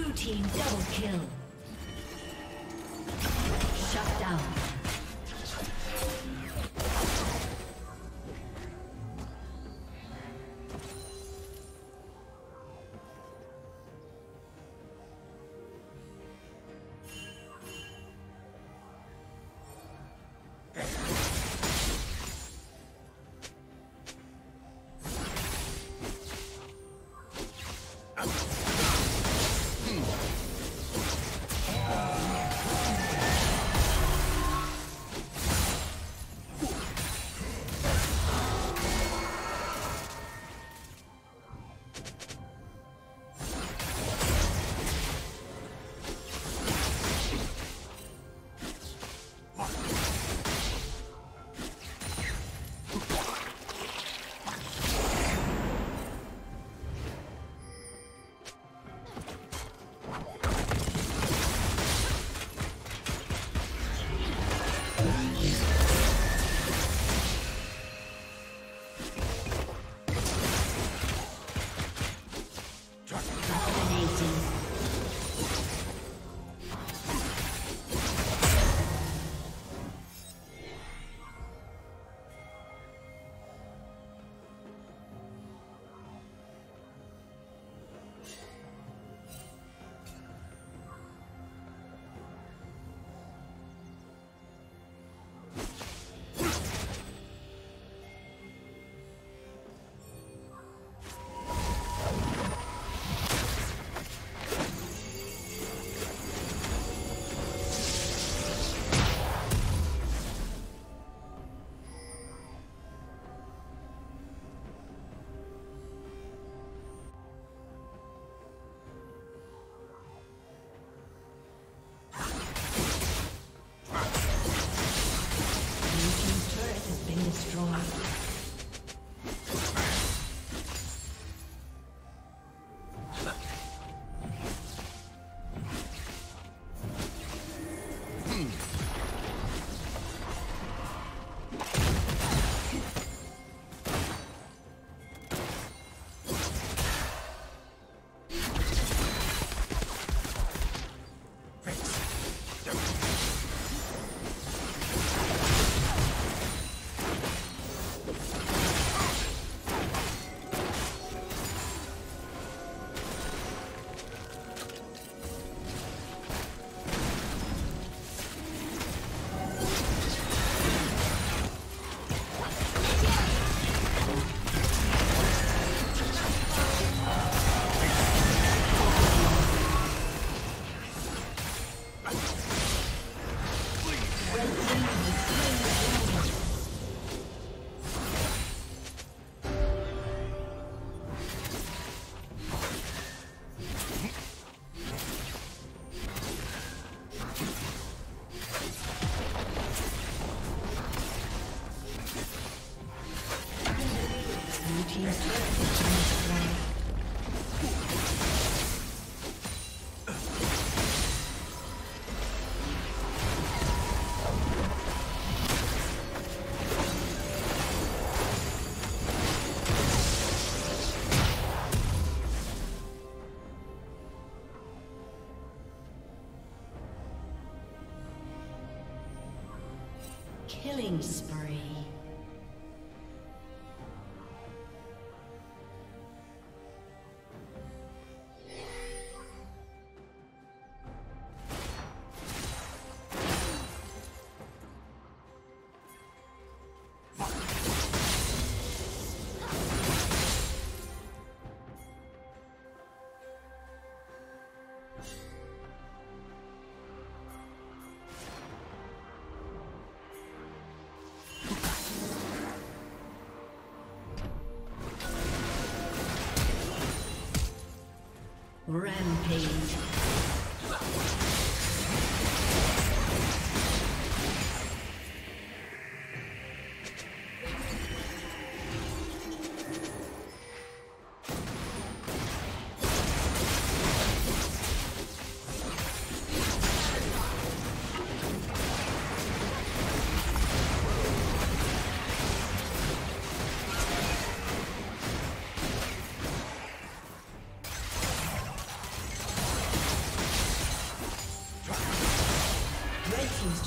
Blue team double kill. Shut down. Killing spree. Rampage.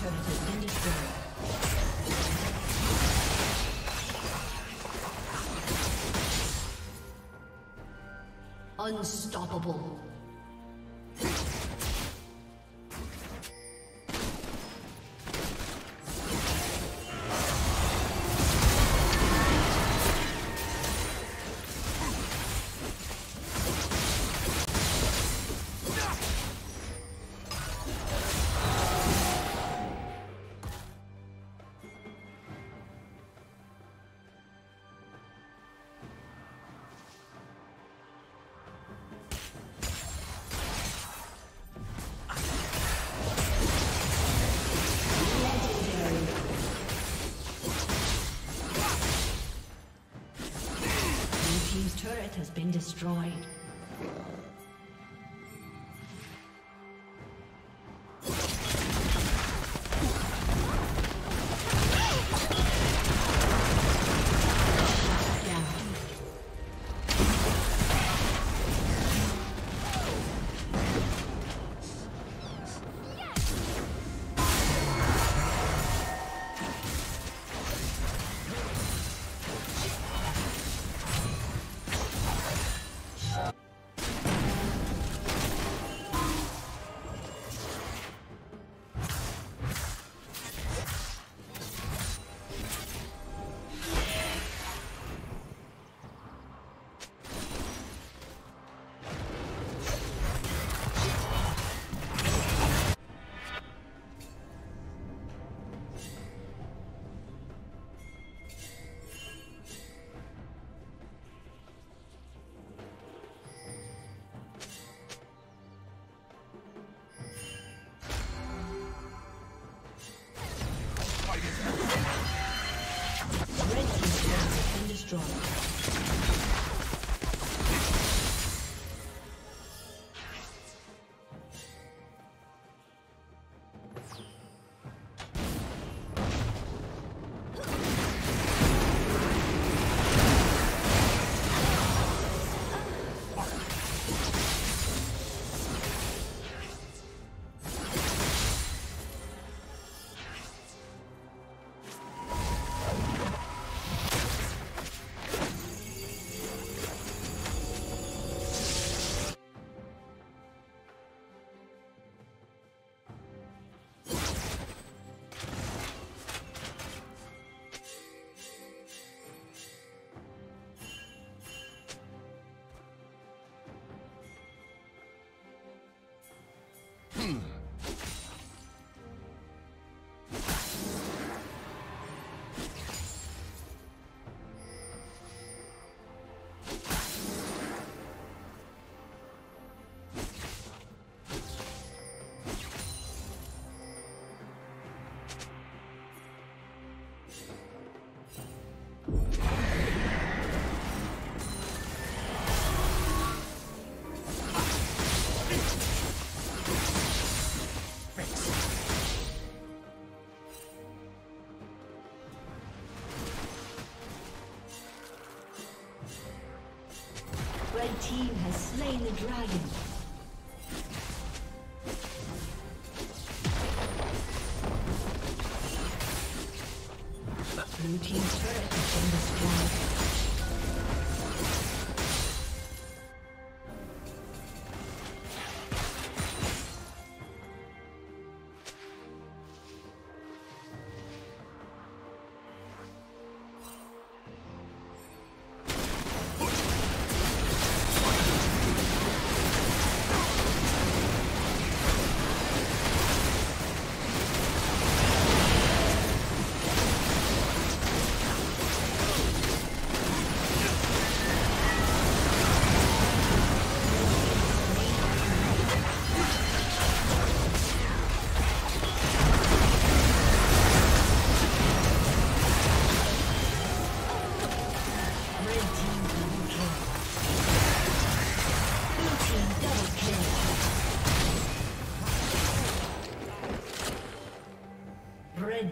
turret has been destroyed. Unstoppable. Has been destroyed. Shut down. The team has slain the dragon. Blue team's turret has been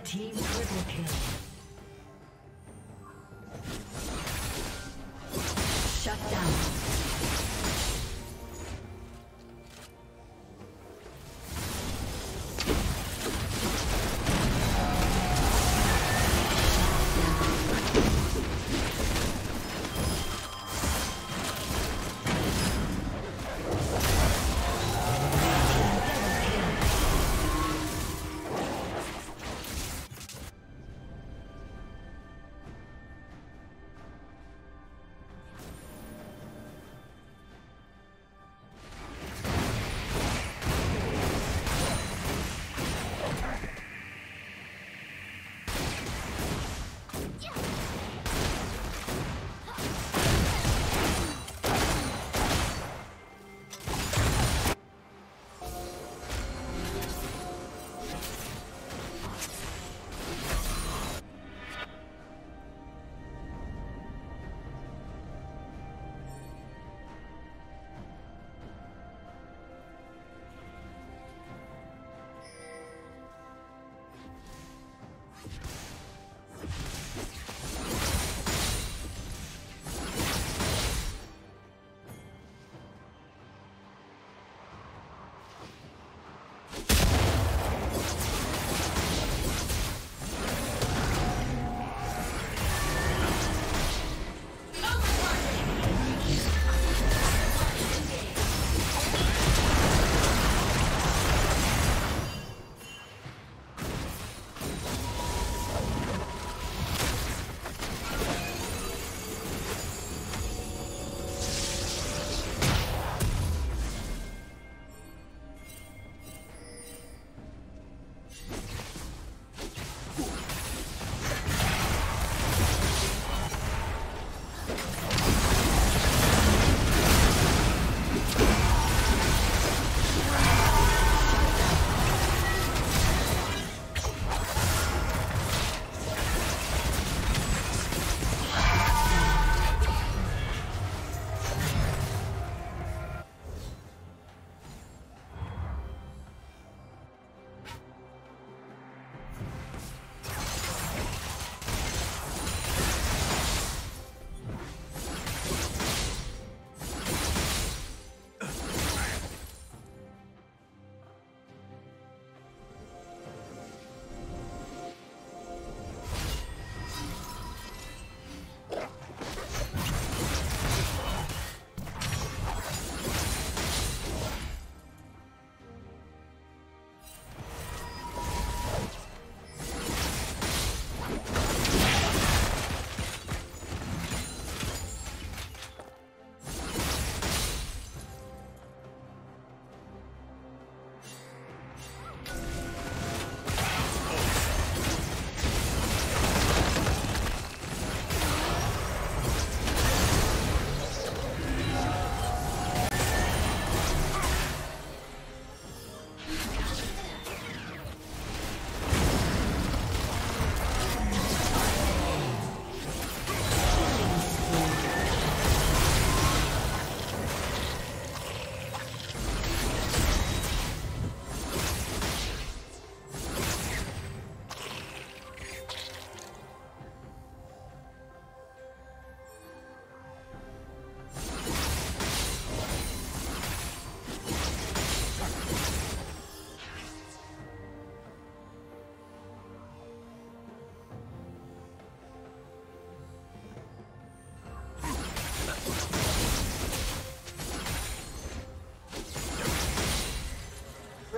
Team triple kill. Shut down.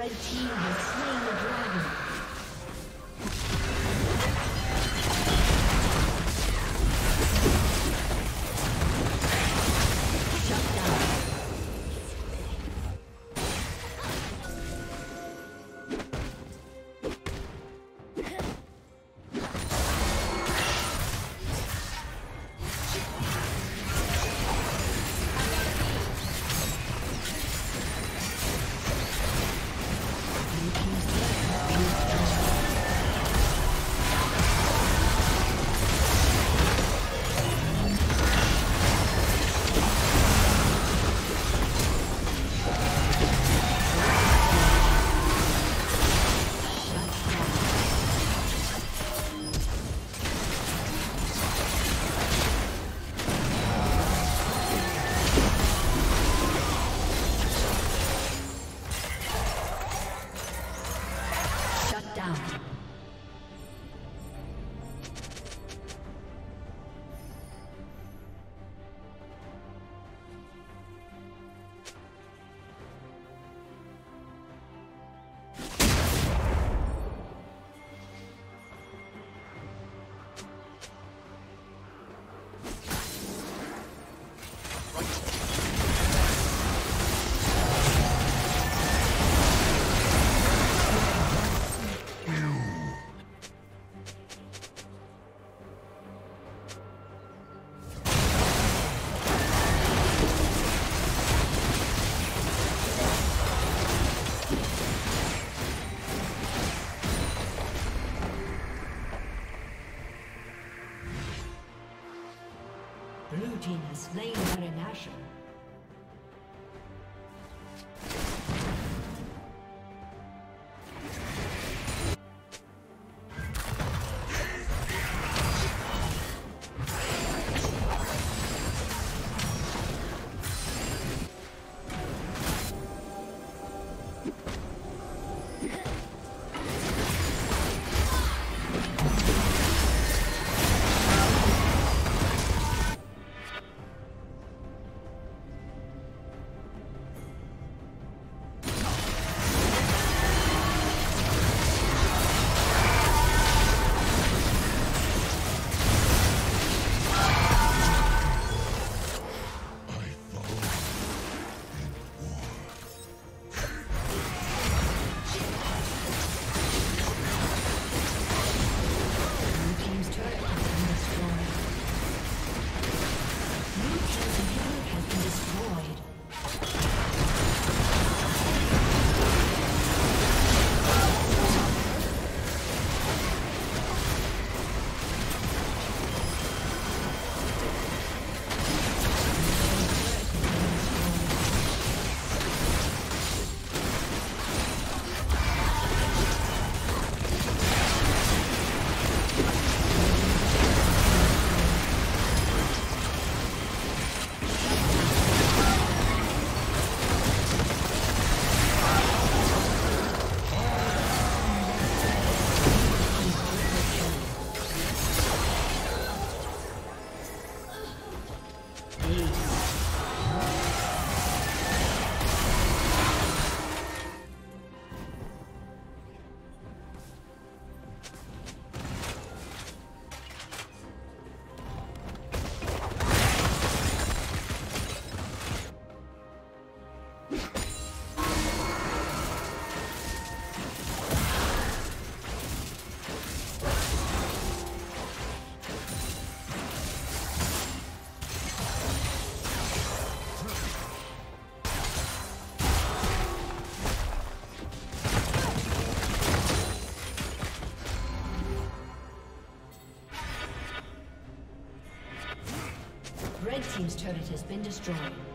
Red team has slain the dragon. Slain Baron Asher. Red team's turret has been destroyed.